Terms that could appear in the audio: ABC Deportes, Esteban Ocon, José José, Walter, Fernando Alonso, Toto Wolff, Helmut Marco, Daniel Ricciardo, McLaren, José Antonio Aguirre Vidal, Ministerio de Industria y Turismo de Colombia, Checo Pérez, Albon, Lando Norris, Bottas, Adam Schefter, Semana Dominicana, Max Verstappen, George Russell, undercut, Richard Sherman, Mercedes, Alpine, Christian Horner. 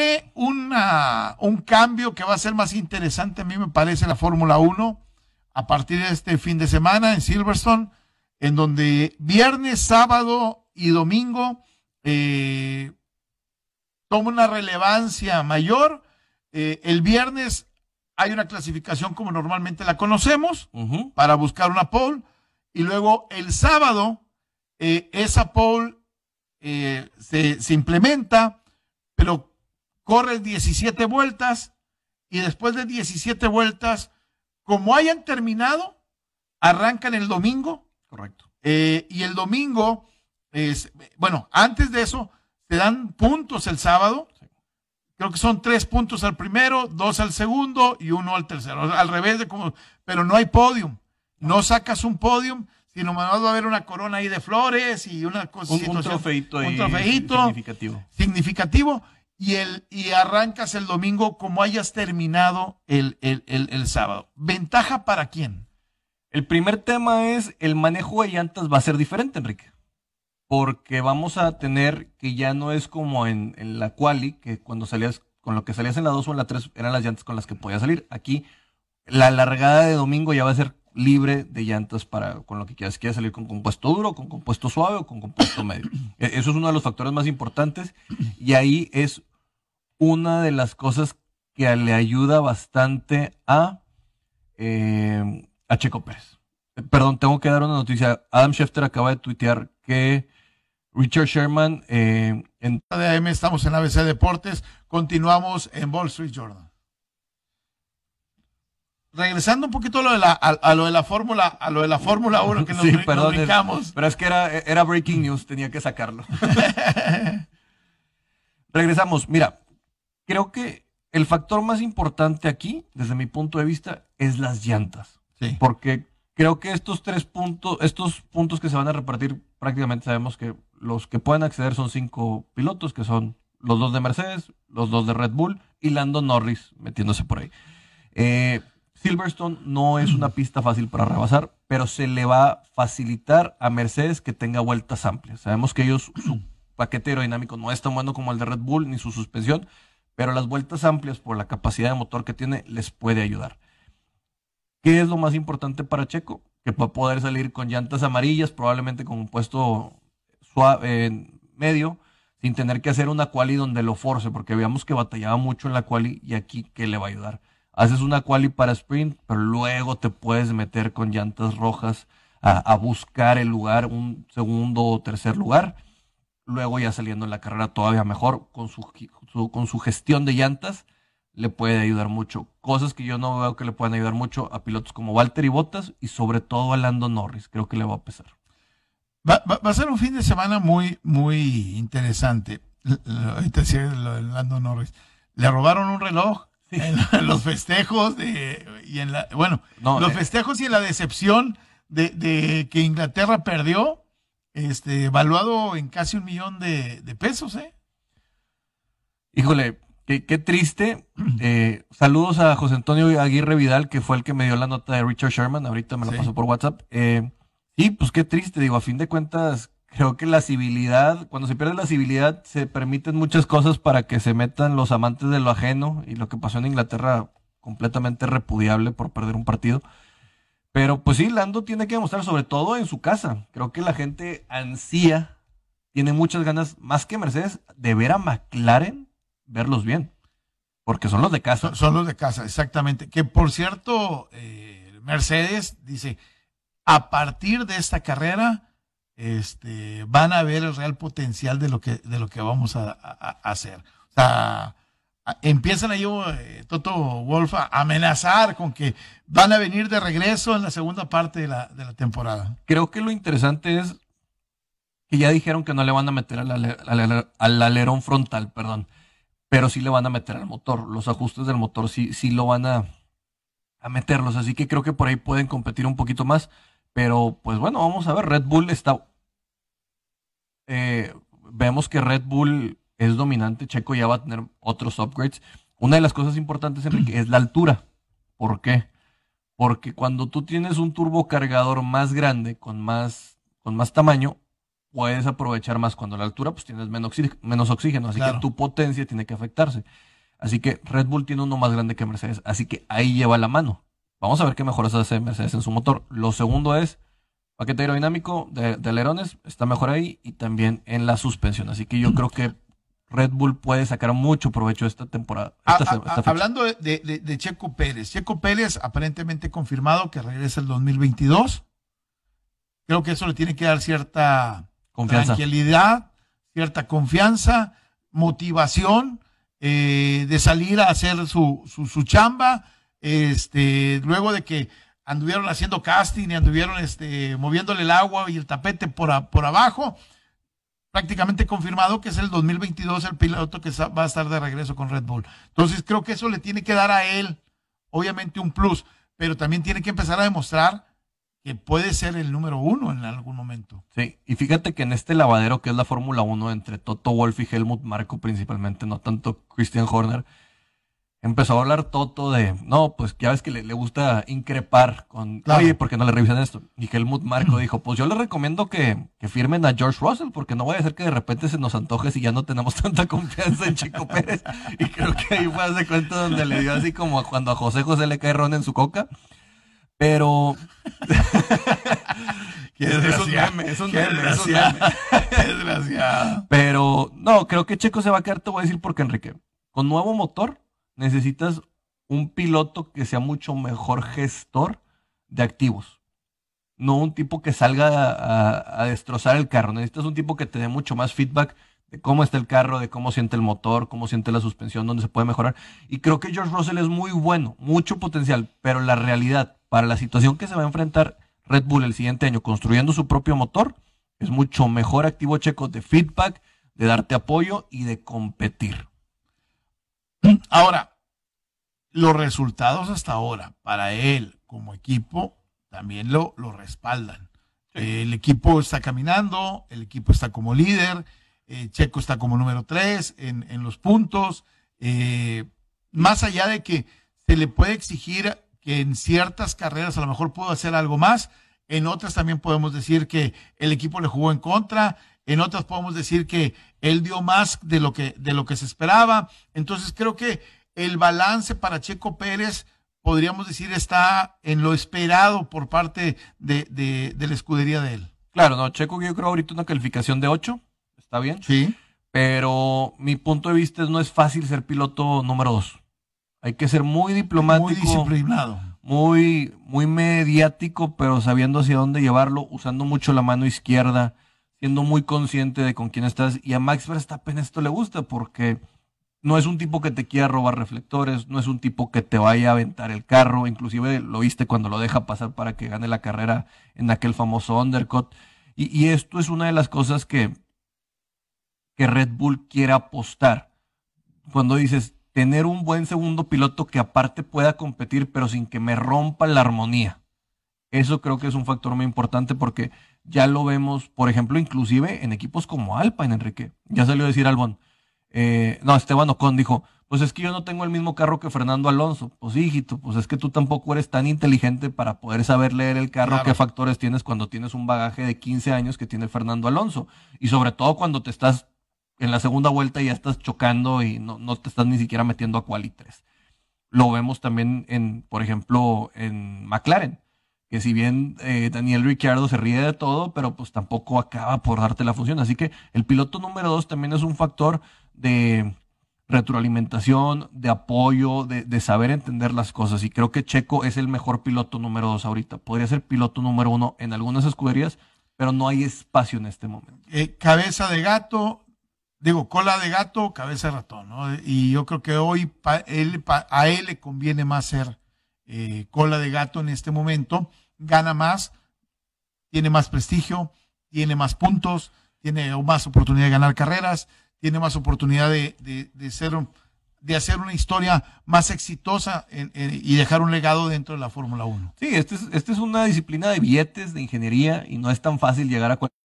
Viene un cambio que va a ser más interesante, a mí me parece, la Fórmula 1 a partir de este fin de semana en Silverstone, en donde viernes, sábado y domingo toma una relevancia mayor. El viernes hay una clasificación como normalmente la conocemos, para buscar una pole, y luego el sábado esa pole se implementa, pero corre 17 vueltas, y después de 17 vueltas, como hayan terminado, arrancan el domingo. Correcto. Y el domingo, bueno, antes de eso, te dan puntos el sábado. Creo que son 3 puntos al primero, 2 al segundo y 1 al tercero. Al revés de como, pero no hay podium. No sacas un podium, sino más va a haber una corona ahí de flores y una cosa. Un trofeito ahí. Un trofeito significativo. Y arrancas el domingo como hayas terminado el sábado. ¿Ventaja para quién? El primer tema es el manejo de llantas va a ser diferente, Enrique. Porque vamos a tener que ya no es como en la quali, que cuando salías, con lo que salías en la 2 o en la 3 eran las llantas con las que podías salir. Aquí la largada de domingo ya va a ser libre de llantas para con lo que quieras. Quieres salir con compuesto duro, con compuesto suave o con compuesto medio. Eso es uno de los factores más importantes y ahí es una de las cosas que le ayuda bastante a Checo Pérez. Perdón, tengo que dar una noticia. Adam Schefter acaba de tuitear que Richard Sherman en ADM, estamos en ABC Deportes, continuamos en Wall Street Journal. Regresando un poquito a lo de la Fórmula 1 que nos, sí, perdón, nos brincamos. Pero es que era breaking news, tenía que sacarlo. Regresamos, mira, creo que el factor más importante aquí, desde mi punto de vista, es las llantas. Sí. Porque creo que estos puntos que se van a repartir, prácticamente sabemos que los que pueden acceder son 5 pilotos, que son los 2 de Mercedes, los 2 de Red Bull y Lando Norris metiéndose por ahí. Silverstone no es una pista fácil para rebasar, pero se le va a facilitar a Mercedes que tenga vueltas amplias. Sabemos que ellos, su paquete aerodinámico no es tan bueno como el de Red Bull ni su suspensión, pero las vueltas amplias por la capacidad de motor que tiene les puede ayudar. ¿Qué es lo más importante para Checo? Que va a poder salir con llantas amarillas, probablemente con un puesto suave, medio, sin tener que hacer una quali donde lo force, porque veamos que batallaba mucho en la quali y aquí, ¿qué le va a ayudar? Haces una quali para sprint, pero luego te puedes meter con llantas rojas a buscar el lugar, un segundo o tercer lugar. Luego ya saliendo en la carrera todavía mejor, con su gestión de llantas, le puede ayudar mucho. Cosas que yo no veo que le puedan ayudar mucho a pilotos como Walter y Bottas y sobre todo a Lando Norris. Creo que le va a pesar. Va a ser un fin de semana muy, muy interesante. Ahorita sí, lo de Lando Norris. Le robaron un reloj en los festejos los festejos y en la decepción de que Inglaterra perdió, evaluado en casi $1 millón de pesos. Híjole. Qué triste. Saludos a José Antonio Aguirre Vidal, que fue el que me dio la nota de Richard Sherman. Ahorita me la pasó por WhatsApp. Y pues qué triste. Digo, a fin de cuentas, creo que la civilidad, cuando se pierde la civilidad, se permiten muchas cosas para que se metan los amantes de lo ajeno. Y lo que pasó en Inglaterra, completamente repudiable por perder un partido. Pero pues sí, Lando tiene que demostrar, sobre todo en su casa. Creo que la gente ansía, tiene muchas ganas, más que Mercedes, de ver a McLaren verlos bien, porque son los de casa. Son los de casa, exactamente. Que por cierto, Mercedes dice, a partir de esta carrera, van a ver el real potencial de lo que vamos a hacer. O sea, empiezan ahí Toto Wolff a amenazar con que van a venir de regreso en la segunda parte de la temporada. Creo que lo interesante es que ya dijeron que no le van a meter al alerón frontal, perdón. Pero sí le van a meter al motor, los ajustes del motor sí lo van a meterlos, así que creo que por ahí pueden competir un poquito más, pero pues bueno, vamos a ver. Red Bull está, vemos que Red Bull es dominante, Checo ya va a tener otros upgrades. Una de las cosas importantes, Enrique, es la altura. ¿Por qué? Porque cuando tú tienes un turbocargador más grande, con más tamaño, puedes aprovechar más cuando a la altura pues tienes menos oxígeno, así claro. que tu potencia tiene que afectarse. Así que Red Bull tiene uno más grande que Mercedes, así que ahí lleva la mano. Vamos a ver qué mejoras hace Mercedes en su motor. Lo segundo es paquete aerodinámico de alerones, está mejor ahí, y también en la suspensión. Así que yo creo que Red Bull puede sacar mucho provecho esta temporada. Esta fecha. Hablando de Checo Pérez. Checo Pérez aparentemente confirmado que regresa el 2022. Creo que eso le tiene que dar cierta confianza, tranquilidad, cierta confianza, motivación de salir a hacer su chamba. Luego de que anduvieron haciendo casting y anduvieron moviéndole el agua y el tapete por abajo, prácticamente confirmado que es el 2022 el piloto que va a estar de regreso con Red Bull. Entonces creo que eso le tiene que dar a él, obviamente, un plus, pero también tiene que empezar a demostrar que puede ser el número uno en algún momento. Sí, y fíjate que en este lavadero que es la Fórmula 1 entre Toto Wolff y Helmut Marco principalmente, no tanto Christian Horner, empezó a hablar Toto de, no, pues ya ves que le gusta increpar con, claro. oye, ¿por qué no le revisan esto? Y Helmut Marco dijo, pues yo le recomiendo que firmen a George Russell, porque no vaya a ser que de repente se nos antoje si ya no tenemos tanta confianza en Checo Pérez. Y creo que ahí fue hace cuenta donde le dio así como cuando a José José le cae ron en su coca. Pero... es un meme. Pero, no, creo que Checo se va a quedar, te voy a decir, porque Enrique, con nuevo motor, necesitas un piloto que sea mucho mejor gestor de activos. No un tipo que salga a destrozar el carro. Necesitas un tipo que te dé mucho más feedback de cómo está el carro, de cómo siente el motor, cómo siente la suspensión, dónde se puede mejorar. Y creo que George Russell es muy bueno, mucho potencial, pero la realidad para la situación que se va a enfrentar Red Bull el siguiente año construyendo su propio motor, es mucho mejor activo Checo de feedback, de darte apoyo y de competir. Ahora, los resultados hasta ahora para él como equipo también lo respaldan. Sí. El equipo está caminando, el equipo está como líder, Checo está como número 3 en los puntos. Más allá de que se le puede exigir que en ciertas carreras a lo mejor pudo hacer algo más, en otras también podemos decir que el equipo le jugó en contra. En otras podemos decir que él dio más de lo que se esperaba. Entonces creo que el balance para Checo Pérez, podríamos decir, está en lo esperado por parte de la escudería de él. Claro, no, Checo, yo creo ahorita una calificación de 8, está bien. Sí. Pero mi punto de vista es no es fácil ser piloto número 2. Hay que ser muy diplomático. Muy disciplinado. Muy, muy mediático, pero sabiendo hacia dónde llevarlo, usando mucho la mano izquierda, siendo muy consciente de con quién estás. Y a Max Verstappen esto le gusta porque no es un tipo que te quiera robar reflectores, no es un tipo que te vaya a aventar el carro, inclusive lo viste cuando lo deja pasar para que gane la carrera en aquel famoso undercut. Y esto es una de las cosas que Red Bull quiere apostar. Cuando dices, tener un buen segundo piloto que aparte pueda competir, pero sin que me rompa la armonía. Eso creo que es un factor muy importante porque ya lo vemos, por ejemplo, inclusive en equipos como Alpine, Enrique. Ya salió a decir Albon, Esteban Ocon dijo, pues es que yo no tengo el mismo carro que Fernando Alonso. Pues hijito, pues es que tú tampoco eres tan inteligente para poder saber leer el carro, claro. qué factores tienes cuando tienes un bagaje de 15 años que tiene Fernando Alonso. Y sobre todo cuando te estás en la segunda vuelta y ya estás chocando y no te estás ni siquiera metiendo a quali 3. Lo vemos también, por ejemplo, en McLaren. Que si bien Daniel Ricciardo se ríe de todo, pero pues tampoco acaba por darte la función. Así que el piloto número 2 también es un factor de retroalimentación, de apoyo, de saber entender las cosas. Y creo que Checo es el mejor piloto número 2 ahorita. Podría ser piloto número 1 en algunas escuderías, pero no hay espacio en este momento. Cabeza de gato, digo, cola de gato, cabeza de ratón, ¿no? Y yo creo que hoy a él le conviene más ser cola de gato en este momento, gana más, tiene más prestigio, tiene más puntos, tiene más oportunidad de ganar carreras, tiene más oportunidad de hacer una historia más exitosa y dejar un legado dentro de la Fórmula 1. Sí, esta es una disciplina de billetes, de ingeniería, y no es tan fácil llegar a cualquier